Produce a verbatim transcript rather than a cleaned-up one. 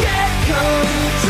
Get control.